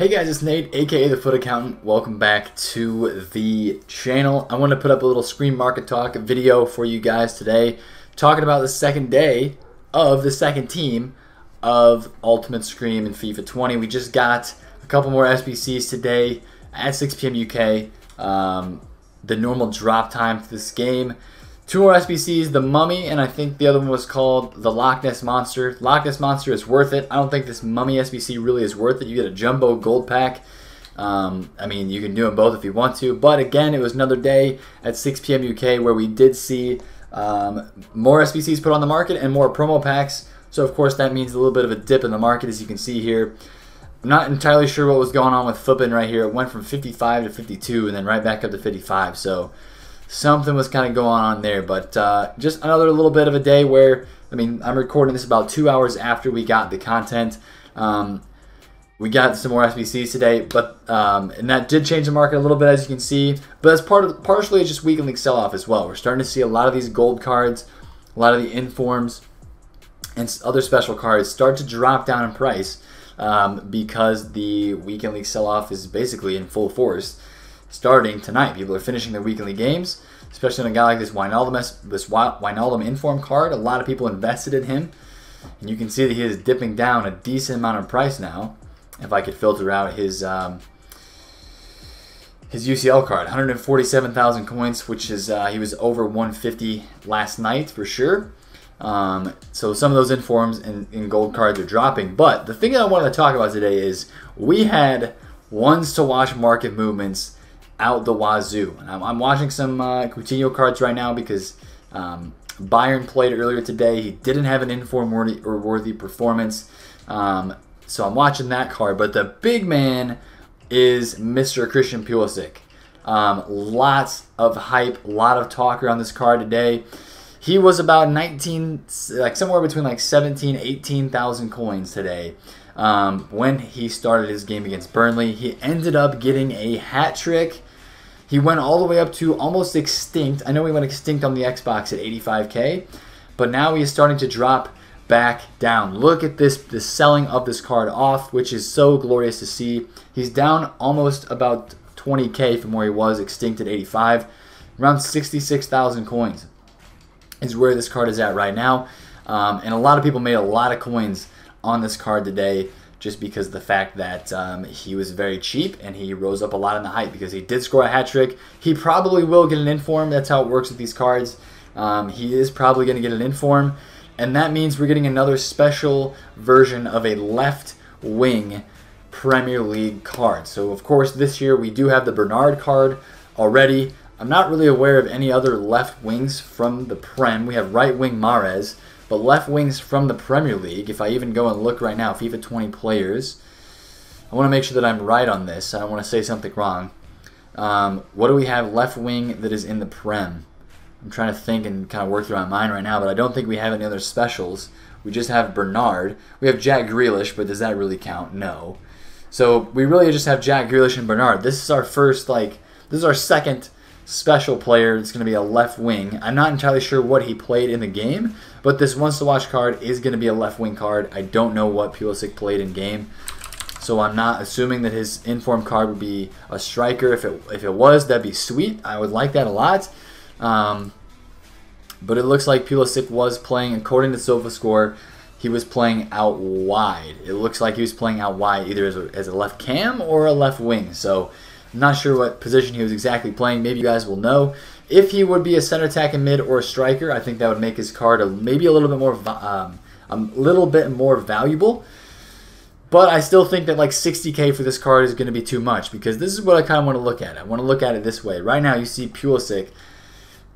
Hey guys, it's Nate, aka The Foot Accountant. Welcome back to the channel. I want to put up a little Scream Market Talk video for you guys today, talking about the second day of the second team of Ultimate Scream in FIFA 20. We just got a couple more SBCs today at 6 p.m. UK, the normal drop time for this game. Two more SBCs, The Mummy, and I think the other one was called The Loch Ness Monster. Loch Ness Monster is worth it. I don't think this Mummy SBC really is worth it. You get a jumbo gold pack. I mean, you can do them both if you want to. But again, it was another day at 6 p.m. UK where we did see more SBCs put on the market and more promo packs. So, of course, that means a little bit of a dip in the market, as you can see here. I'm not entirely sure what was going on with Flippin right here. It went from 55 to 52 and then right back up to 55. So something was kind of going on there, but just another little bit of a day where, I mean, I'm recording this about 2 hours after we got the content. We got some more SBCs today, but and that did change the market a little bit, as you can see. But that's partially just weekend league sell-off as well. We're starting to see a lot of these gold cards, a lot of the informs, and other special cards start to drop down in price because the weekend league sell-off is basically in full force. Starting tonight, people are finishing their weekly games, especially on a guy like this Wijnaldum inform card. A lot of people invested in him, and you can see that he is dipping down a decent amount of price now. If I could filter out his UCL card, 147,000 coins, which is he was over 150 last night for sure. So some of those informs and gold cards are dropping. But the thing that I wanted to talk about today is we had ones to watch market movements out the wazoo. And I'm watching some Coutinho cards right now because Bayern played earlier today. He didn't have an inform or worthy performance. So I'm watching that card. But the big man is Mr. Christian Pulisic. Lots of hype, a lot of talk around this card today. He was about 19, like somewhere between like 17, 18,000 coins today. When he started his game against Burnley, he ended up getting a hat trick. He went all the way up to almost extinct. I know he went extinct on the Xbox at 85K, but now he is starting to drop back down. Look at this, the selling of this card off, which is so glorious to see. He's down almost about 20K from where he was extinct at 85. Around 66,000 coins is where this card is at right now. And a lot of people made a lot of coins on this card today just because of the fact that he was very cheap and he rose up a lot in the hype because he did score a hat trick. He probably will get an inform. That's how it works with these cards. He is probably going to get an inform, and that means we're getting another special version of a left wing Premier League card. So of course this year we do have the Bernard card already. I'm not really aware of any other left wings from the Prem. We have right wing Mahrez, but left wings from the Premier League, if I even go and look right now, FIFA 20 players, I want to make sure that I'm right on this. I don't want to say something wrong. What do we have left wing that is in the Prem? I'm trying to think and kind of work through my mind right now, but I don't think we have any other specials. We just have Bernard. We have Jack Grealish, but does that really count? No. So we really just have Jack Grealish and Bernard. This is our first, like, this is our second special player. It's going to be a left wing. I'm not entirely sure what he played in the game, but this once to watch card is going to be a left wing card. I don't know what Pulisic played in game, so I'm not assuming that his inform card would be a striker. If it was, that'd be sweet. I would like that a lot. But it looks like Pulisic was playing, according to SofaScore, he was playing out wide. It looks like he was playing out wide either as a left cam or a left wing. So not sure what position he was exactly playing. Maybe you guys will know. If he would be a center attack and mid or a striker, I think that would make his card maybe a little bit more valuable. But I still think that like 60K for this card is going to be too much, because this is what I kind of want to look at. I want to look at it this way. Right now you see Pulisic.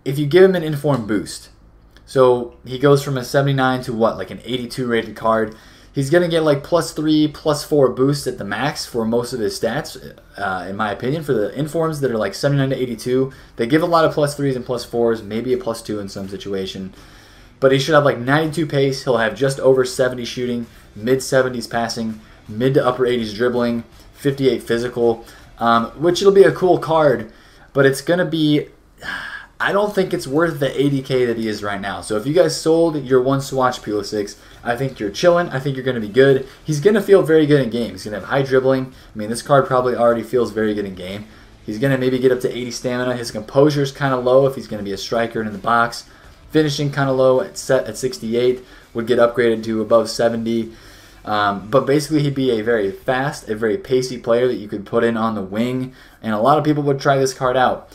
If you give him an inform boost, so he goes from a 79 to what, like an 82 rated card. He's going to get like +3, +4 boost at the max for most of his stats, in my opinion, for the informs that are like 79 to 82. They give a lot of +3s and +4s, maybe a +2 in some situation. But he should have like 92 pace. He'll have just over 70 shooting, mid-70s passing, mid to upper 80s dribbling, 58 physical, which it'll be a cool card, but it's going to be, I don't think it's worth the 80K that he is right now. So if you guys sold your one swatch Pulisic, I think you're chilling. I think you're going to be good. He's going to feel very good in game. He's going to have high dribbling. I mean, this card probably already feels very good in game. He's going to maybe get up to 80 stamina. His composure is kind of low if he's going to be a striker and in the box. Finishing kind of low at set at 68. Would get upgraded to above 70. But basically, he'd be a very fast, a very pacey player that you could put in on the wing. And a lot of people would try this card out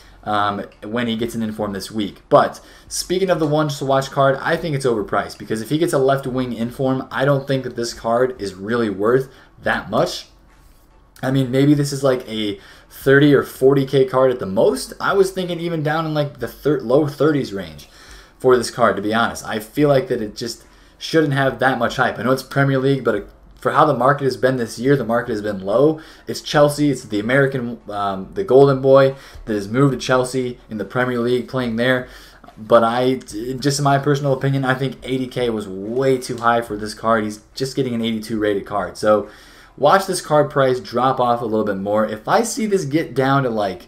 when he gets an inform this week. But speaking of the one to watch card, I think it's overpriced, because if he gets a left wing inform, I don't think that this card is really worth that much. I mean, maybe this is like a 30 or 40K card at the most. I was thinking even down in like the low 30s range for this card, to be honest. I feel like that it just shouldn't have that much hype. I know it's Premier League, but for how the market has been this year, the market has been low. It's Chelsea. It's the American, the golden boy that has moved to Chelsea in the Premier League playing there. But just in my personal opinion, I think 80K was way too high for this card. He's just getting an 82 rated card. So watch this card price drop off a little bit more. If I see this get down to like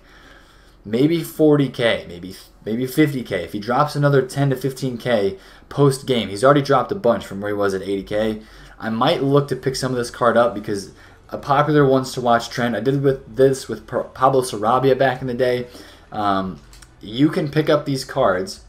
maybe 40K, maybe 50K, if he drops another 10 to 15K post game, he's already dropped a bunch from where he was at 80K. I might look to pick some of this card up, because a popular ones to watch trend, I did this with Pablo Sarabia back in the day. You can pick up these cards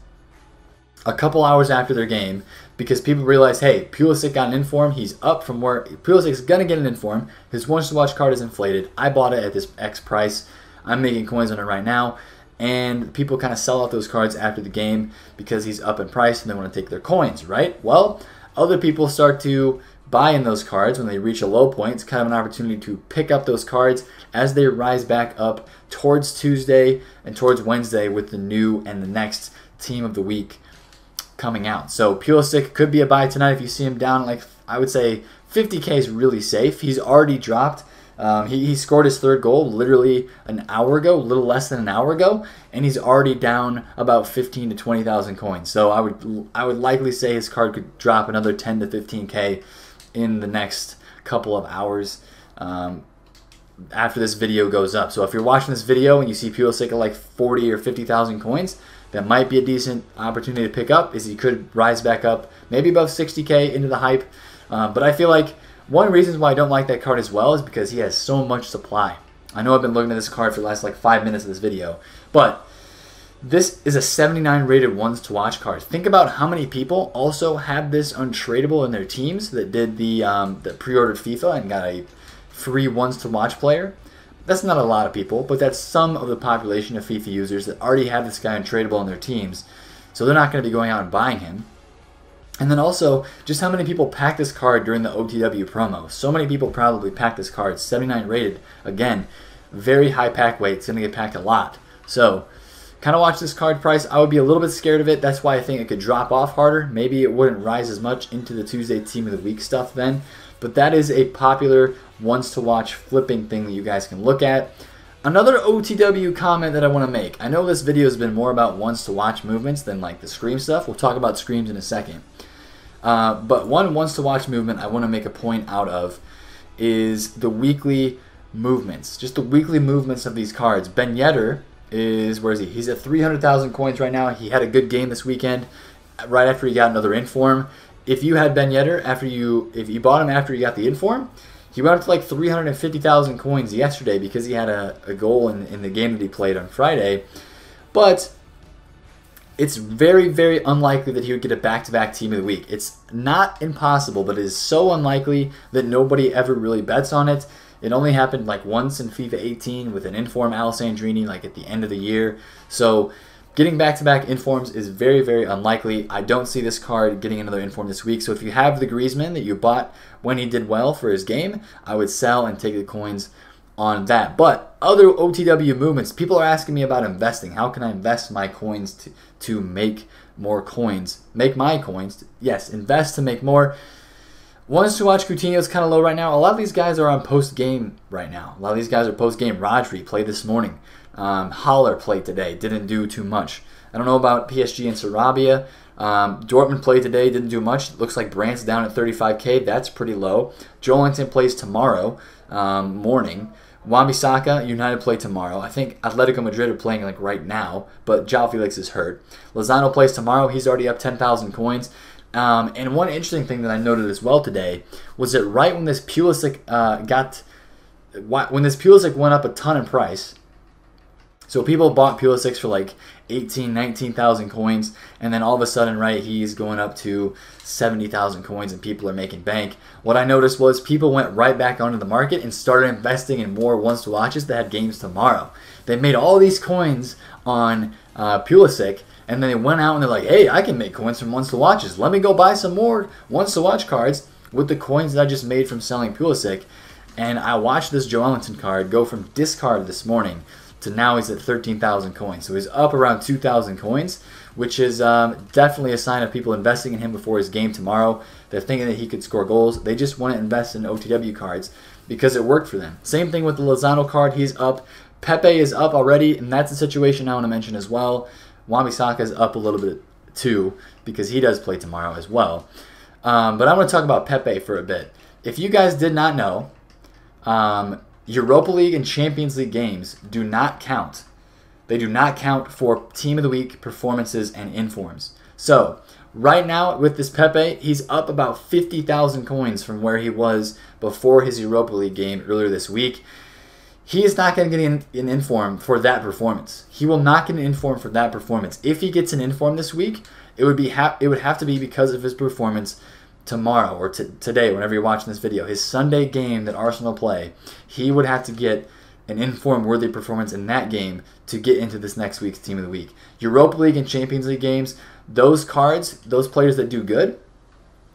a couple hours after their game, because people realize, hey, Pulisic got an inform. He's up from where Pulisic's gonna get an inform. His ones to watch card is inflated. I bought it at this X price. I'm making coins on it right now. And people kind of sell out those cards after the game because he's up in price and they want to take their coins, right? Well, other people start to buy in those cards when they reach a low point. It's kind of an opportunity to pick up those cards as they rise back up towards Tuesday and towards Wednesday with the new and the next Team of the Week coming out. So Pulisic could be a buy tonight if you see him down. Like, I would say 50K is really safe. He's already dropped. He scored his third goal literally an hour ago, a little less than an hour ago, and he's already down about 15 to 20,000 coins. So I would likely say his card could drop another 10 to 15K in the next couple of hours after this video goes up. So if you're watching this video and you see Pulisic at like 40 or 50,000 coins, that might be a decent opportunity to pick up, is he could rise back up maybe above 60K into the hype. But I feel like one reason why I don't like that card as well is because he has so much supply. I know I've been looking at this card for the last like 5 minutes of this video, but this is a 79 rated ones to watch card. Think about how many people also have this untradeable in their teams that did the pre-ordered FIFA and got a free ones to watch player. That's not a lot of people, but that's some of the population of FIFA users that already have this guy untradeable in their teams, so they're not going to be going out and buying him. And then also, just how many people packed this card during the OTW promo. So many people probably packed this card. 79 rated. Again, very high pack weight. It's going to get packed a lot. So, kind of watch this card price. I would be a little bit scared of it. That's why I think it could drop off harder. Maybe it wouldn't rise as much into the Tuesday Team of the Week stuff then. But that is a popular once-to-watch flipping thing that you guys can look at. Another OTW comment that I want to make. I know this video has been more about once-to-watch movements than like the Scream stuff. We'll talk about Screams in a second. But one once-to-watch movement I want to make a point out of is the weekly movements. Just the weekly movements of these cards. Ben Yedder is, where is he? He's at 300,000 coins right now. He had a good game this weekend right after he got another inform. If you had Ben Yedder, if you bought him after he got the inform, he went up to like 350,000 coins yesterday because he had a goal in the game that he played on Friday. But it's very, very unlikely that he would get a back-to-back Team of the Week. It's not impossible, but it is so unlikely that nobody ever really bets on it. It only happened like once in FIFA 18 with an inform Alessandrini like at the end of the year. So getting back-to-back informs is very, very unlikely. I don't see this card getting another inform this week. So if you have the Griezmann that you bought when he did well for his game, I would sell and take the coins on that. But other OTW movements, people are asking me about investing. How can I invest my coins to make more coins? Make my coins? Yes, invest to make more. Ones to watch Coutinho is kind of low right now. A lot of these guys are on post-game right now. A lot of these guys are post-game. Rodri played this morning. Haller played today. Didn't do too much. I don't know about PSG and Sarabia. Dortmund played today. Didn't do much. Looks like Brandt's down at 35K. That's pretty low. Joelinton plays tomorrow morning. Wan-Bissaka, United play tomorrow. I think Atletico Madrid are playing like right now, but João Felix is hurt. Lozano plays tomorrow. He's already up 10,000 coins. And one interesting thing that I noted as well today was that right when this Pulisic went up a ton in price, so people bought Pulisic for like 18,000, 19,000 coins, and then all of a sudden, right, he's going up to 70,000 coins and people are making bank. What I noticed was people went right back onto the market and started investing in more once-to-watches that had games tomorrow. They made all these coins on Pulisic, and then they went out and they're like, hey, I can make coins from once-to-watches. Let me go buy some more once-to-watch cards with the coins that I just made from selling Pulisic. And I watched this Joelinton card go from discard this morning to now he's at 13,000 coins. So he's up around 2,000 coins, which is definitely a sign of people investing in him before his game tomorrow. They're thinking that he could score goals. They just want to invest in OTW cards because it worked for them. Same thing with the Lozano card. He's up. Pepe is up already, and that's a situation I want to mention as well. Wan-Bissaka is up a little bit too because he does play tomorrow as well. But I want to talk about Pepe for a bit. If you guys did not know, Europa League and Champions League games do not count. They do not count for Team of the Week performances and informs. So right now with this Pepe, he's up about 50,000 coins from where he was before his Europa League game earlier this week. He is not going to get an inform for that performance. He will not get an inform for that performance. If he gets an inform this week, it would have to be because of his performance tomorrow or today, whenever you're watching this video. His Sunday game that Arsenal play, he would have to get an inform worthy performance in that game to get into this next week's Team of the Week. Europa League and Champions League games, those cards, those players that do good,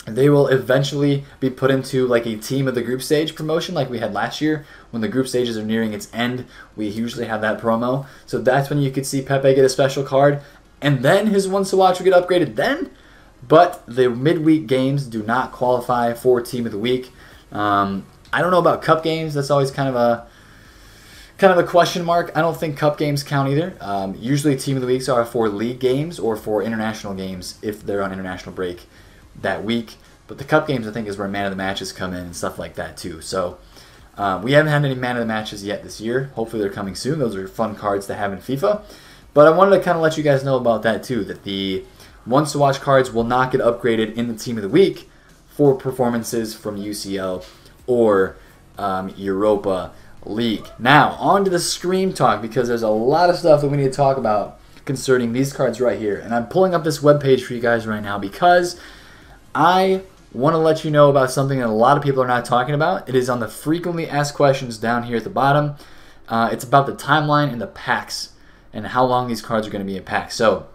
they will eventually be put into like a team of the group stage promotion like we had last year. When the group stages are nearing its end, we usually have that promo. So that's when you could see Pepe get a special card, and then his ones to watch will get upgraded then. But the midweek games do not qualify for Team of the Week. I don't know about cup games. That's always kind of a question mark. I don't think cup games count either. Usually Team of the Weeks are for league games or for international games if they're on international break that week. But the cup games, I think, is where man of the matches come in and stuff like that too. So we haven't had any man of the matches yet this year. Hopefully they're coming soon. Those are fun cards to have in FIFA. But I wanted to kind of let you guys know about that too, that the once to watch cards will not get upgraded in the Team of the Week for performances from UCL or Europa League. Now, on to the Scream talk, because there's a lot of stuff that we need to talk about concerning these cards right here. And I'm pulling up this webpage for you guys right now because I want to let you know about something that a lot of people are not talking about. It is on the frequently asked questions down here at the bottom. It's about the timeline and the packs and how long these cards are going to be in packs. So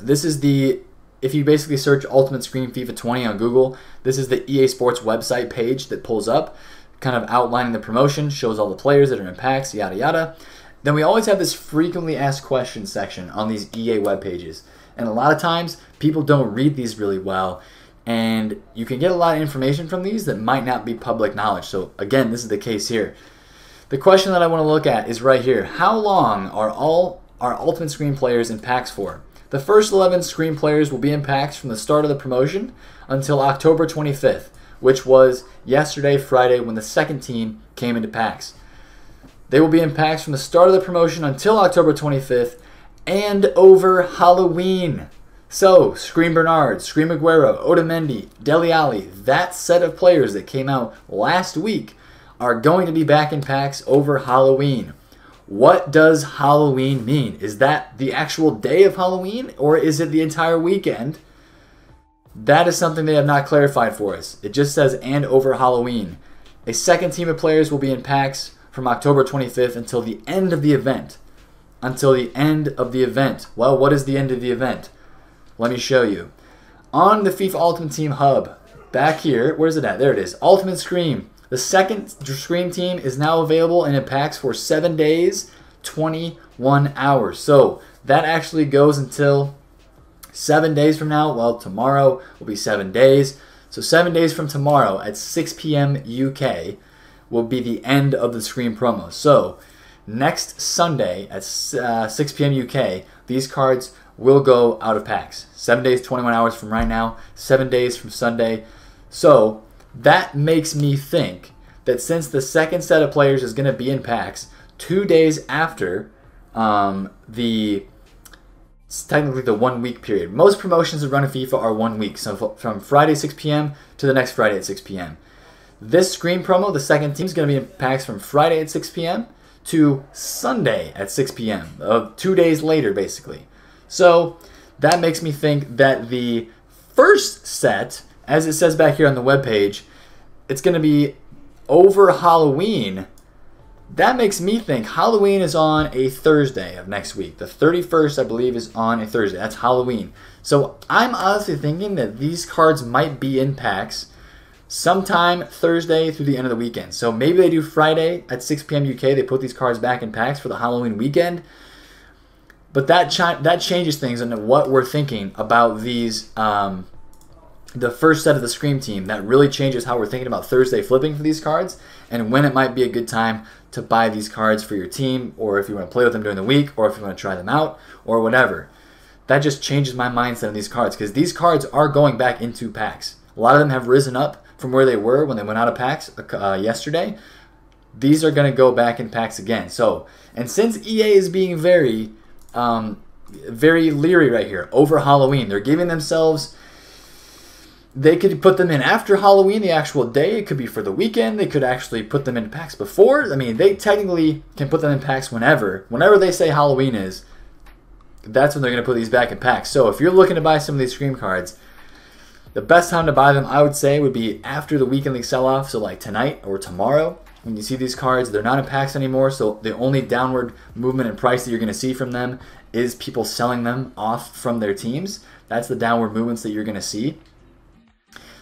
this is the, if you basically search Ultimate Scream FIFA 20 on Google, this is the EA Sports website page that pulls up, kind of outlining the promotion, shows all the players that are in packs, yada yada. Then we always have this frequently asked questions section on these EA web pages. And a lot of times, people don't read these really well, and you can get a lot of information from these that might not be public knowledge. So again, this is the case here. The question that I want to look at is right here. How long are all our Ultimate Scream players in packs for? The first 11 Scream players will be in packs from the start of the promotion until October 25th, which was yesterday, Friday, when the second team came into packs. They will be in packs from the start of the promotion until October 25th and over Halloween. So, Scream Bernard, Scream Aguero, Otamendi, Dele Alli, that set of players that came out last week are going to be back in packs over Halloween. What does Halloween mean? Is that the actual day of Halloween, or is it the entire weekend? That is something they have not clarified for us. It just says, and over Halloween. A second team of players will be in packs from October 25th until the end of the event. Until the end of the event. Well, what is the end of the event? Let me show you. On the FIFA Ultimate Team Hub, back here, where's it at? There it is, Ultimate Scream. The second Scream team is now available in packs for 7 days, 21 hours. So that actually goes until 7 days from now. Well, tomorrow will be 7 days. So 7 days from tomorrow at 6 p.m. UK will be the end of the Scream promo. So next Sunday at 6 p.m. UK, these cards will go out of packs. 7 days, 21 hours from right now, 7 days from Sunday. So that makes me think that since the second set of players is going to be in packs 2 days after technically the 1 week period. Most promotions that run in FIFA are 1 week, so from Friday 6 p.m. to the next Friday at 6 p.m. This Scream promo, the second team, is going to be in packs from Friday at 6 p.m. to Sunday at 6 p.m., 2 days later, basically. So that makes me think that the first set, as it says back here on the webpage, it's going to be over Halloween. That makes me think Halloween is on a Thursday of next week. The 31st, I believe, is on a Thursday. That's Halloween. So I'm honestly thinking that these cards might be in packs sometime Thursday through the end of the weekend. So maybe they do Friday at 6 p.m. UK. They put these cards back in packs for the Halloween weekend. But that changes things into what we're thinking about these, the first set of the Scream team. That really changes how we're thinking about Thursday flipping for these cards and when it might be a good time to buy these cards for your team, or if you want to play with them during the week, or if you want to try them out, or whatever. That just changes my mindset on these cards, because these cards are going back into packs. A lot of them have risen up from where they were when they went out of packs yesterday. These are going to go back in packs again. So, and since EA is being very leery right here over Halloween, they're giving themselves... They could put them in after Halloween, the actual day. It could be for the weekend. They could actually put them in packs before. I mean, they technically can put them in packs whenever. Whenever they say Halloween is, that's when they're going to put these back in packs. So if you're looking to buy some of these Scream cards, the best time to buy them, I would say, would be after the weekend league sell-off, so like tonight or tomorrow. When you see these cards, they're not in packs anymore, so the only downward movement in price that you're going to see from them is people selling them off from their teams. That's the downward movements that you're going to see.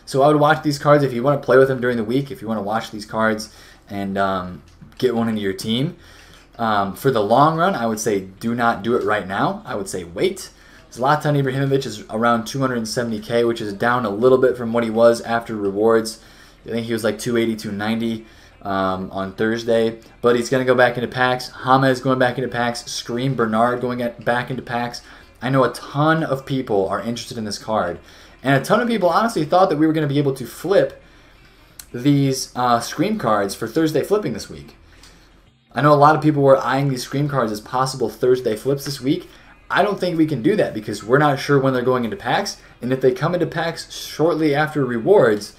So I would watch these cards if you want to play with them during the week, if you want to watch these cards and get one into your team. For the long run, I would say do not do it right now. I would say wait. Zlatan Ibrahimovic is around 270K, which is down a little bit from what he was after rewards. I think he was like 280, 290 on Thursday. But he's going to go back into packs. Hama is going back into packs. Scream Bernard going back into packs. I know a ton of people are interested in this card. And a ton of people honestly thought that we were going to be able to flip these Scream cards for Thursday flipping this week. I know a lot of people were eyeing these Scream cards as possible Thursday flips this week. I don't think we can do that because we're not sure when they're going into packs. And if they come into packs shortly after rewards,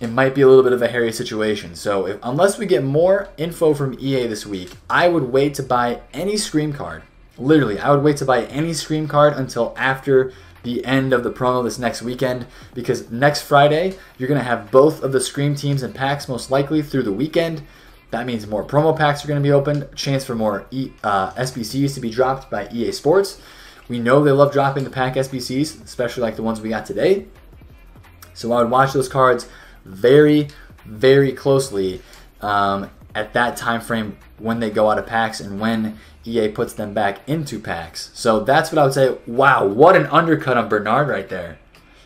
it might be a little bit of a hairy situation. So unless we get more info from EA this week, I would wait to buy any Scream card. Literally, I would wait to buy any Scream card until after the end of the promo this next weekend, because next Friday you're going to have both of the Scream teams in packs most likely through the weekend. That means more promo packs are going to be opened, chance for more SBCs to be dropped by EA Sports. We know they love dropping the pack SBCs, especially like the ones we got today. So I would watch those cards very, very closely at that time frame when they go out of packs and when EA puts them back into packs. So that's what I would say. Wow, what an undercut on Bernard right there.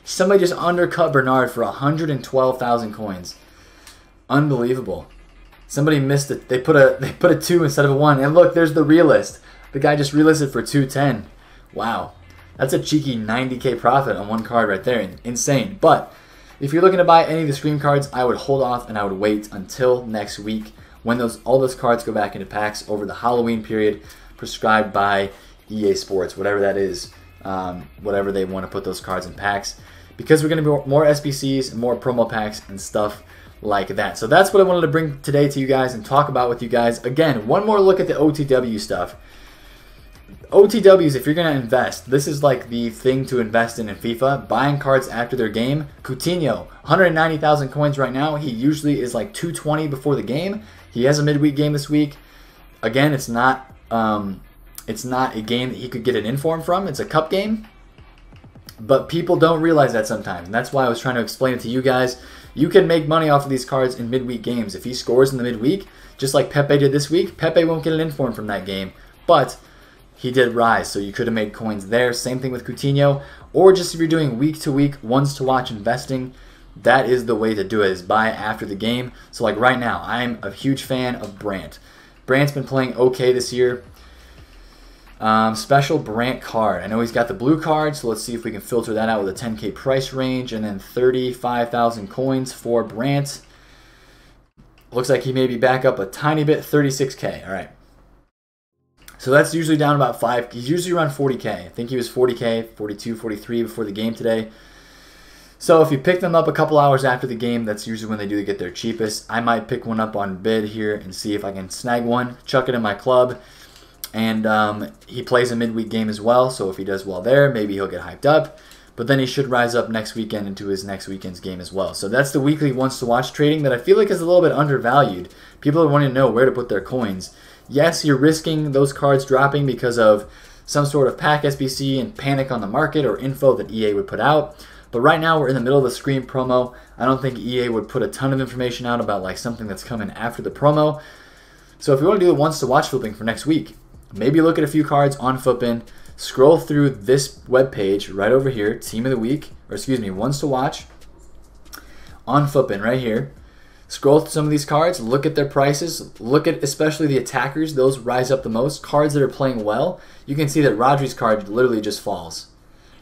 Somebody just undercut Bernard for 112,000 coins. Unbelievable. Somebody missed it. They put a 2 instead of a 1. And look, there's the relist. The guy just relisted for 210. Wow. That's a cheeky 90K profit on one card right there. Insane. But if you're looking to buy any of the Scream cards, I would hold off and I would wait until next week, when all those cards go back into packs over the Halloween period prescribed by EA Sports, whatever that is, whatever they want to put those cards in packs, because we're going to be more SBCs and more promo packs and stuff like that. So that's what I wanted to bring today to you guys and talk about with you guys. Again, one more look at the OTW stuff. OTWs, if you're going to invest, this is like the thing to invest in FIFA, buying cards after their game. Coutinho, 190,000 coins right now. He usually is like 220 before the game. He has a midweek game this week. Again, it's not a game that he could get an inform from. It's a cup game. But people don't realize that sometimes. And that's why I was trying to explain it to you guys. You can make money off of these cards in midweek games. If he scores in the midweek, just like Pepe did this week, Pepe won't get an inform from that game. But he did rise, so you could have made coins there. Same thing with Coutinho. Or just if you're doing week-to-week, ones-to-watch investing, that is the way to do it, is buy after the game. So like right now, I'm a huge fan of Brandt. Brandt's been playing okay this year. Special Brandt card. I know he's got the blue card, so let's see if we can filter that out with a 10K price range. And then 35,000 coins for Brandt. Looks like he may be back up a tiny bit, 36K. All right. So that's usually down about 5. He's usually around 40K. I think he was 40K, 42, 43 before the game today. So if you pick them up a couple hours after the game, that's usually when they do get their cheapest. I might pick one up on bid here and see if I can snag one, chuck it in my club. And he plays a midweek game as well, so if he does well there, maybe he'll get hyped up. But then he should rise up next weekend into his next weekend's game as well. So that's the weekly wants to watch trading that I feel like is a little bit undervalued. People are wanting to know where to put their coins. Yes, you're risking those cards dropping because of some sort of pack SBC and panic on the market or info that EA would put out. But right now we're in the middle of the Scream promo. I don't think EA would put a ton of information out about like something that's coming after the promo. So if you want to do the wants to watch flipping for next week, maybe look at a few cards on Futbin, scroll through this webpage right over here, Team of the Week, or excuse me, Ones to Watch, on Futbin right here. Scroll through some of these cards, look at their prices, look at especially the attackers, those rise up the most. Cards that are playing well, you can see that Rodri's card literally just falls.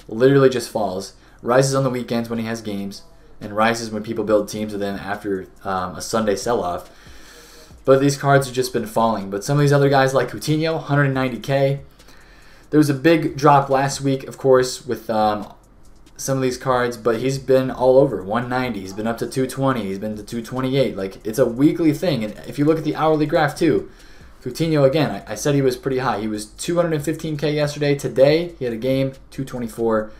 Literally just falls. Rises on the weekends when he has games, and rises when people build teams with him after a Sunday sell-off. But these cards have just been falling. But some of these other guys like Coutinho, 190K. There was a big drop last week, of course, with some of these cards. But he's been all over, 190. He's been up to 220. He's been to 228. Like, it's a weekly thing. And if you look at the hourly graph, too, Coutinho, again, I said he was pretty high. He was 215K yesterday. Today, he had a game, 224.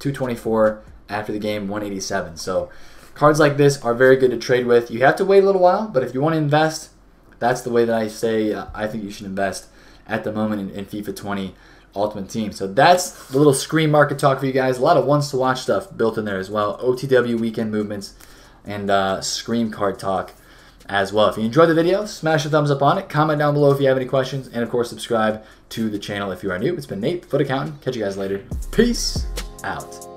224 after the game, 187. So cards like this are very good to trade with. You have to wait a little while, but if you want to invest, that's the way that I say I think you should invest at the moment in FIFA 20 Ultimate Team. So that's the little Screen market talk for you guys. A lot of wants to watch stuff built in there as well. OTW weekend movements and Screen card talk as well. If you enjoyed the video, smash a thumbs up on it. Comment down below if you have any questions. And, of course, subscribe to the channel if you are new. It's been Nate, Foot Accountant. Catch you guys later. Peace out.